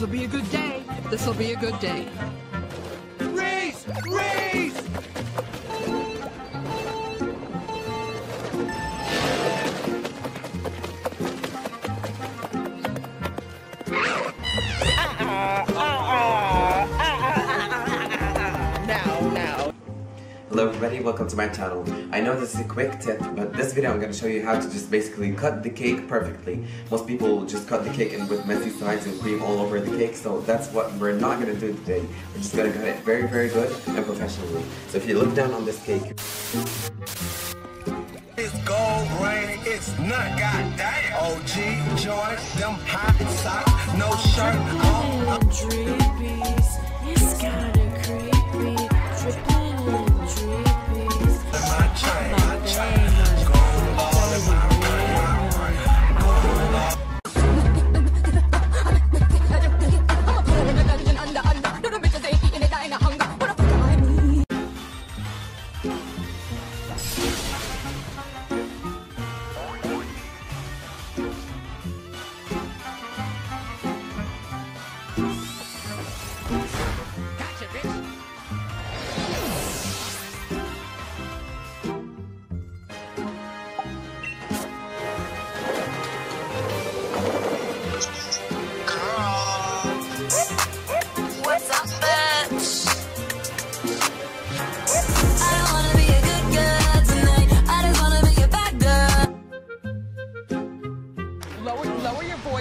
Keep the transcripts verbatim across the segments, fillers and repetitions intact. This'll be a good day. This'll be a good day. Race! Race! Hello everybody, welcome to my channel. I know this is a quick tip, but this video I'm going to show you how to just basically cut the cake perfectly. Most people will just cut the cake and with messy sides and cream all over the cake, so that's what we're not going to do today. We're just going to cut it very very good and professionally. So if you look down on this cake... It's gold rain, it's nut, goddamn! O G, join them hot socks, no shirt, all... Dreamies, it's kinda creepy, trippin'.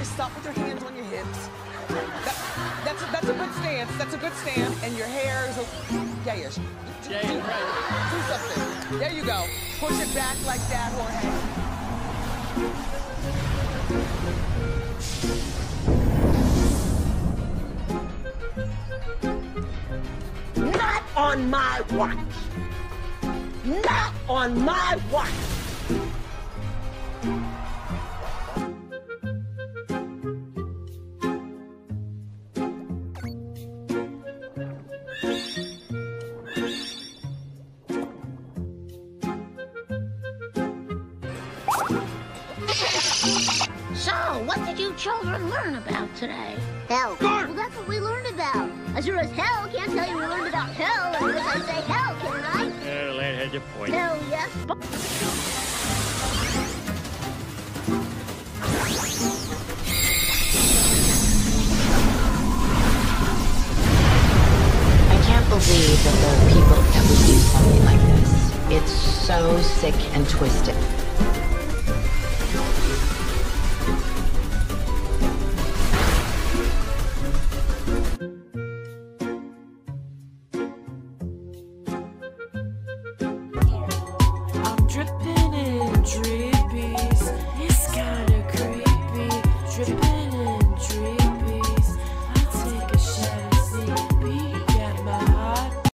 Stop with your hands on your hips. That, that's, a, that's a good stance. That's a good stance. And your hair is a... Yeah, yeah. Yeah, yeah, right. Do something. There you go. Push it back like that, Jorge. Not on my watch. Not on my watch. So, what did you children learn about today? Hell. Well, that's what we learned about. I sure as hell can't tell you we learned about hell unless I say hell, can I? Well, that has a point. Hell, yes. I can't believe that there are people that would do something like this. It's so sick and twisted. Dripping in dreamies, it's kinda creepy. Dripping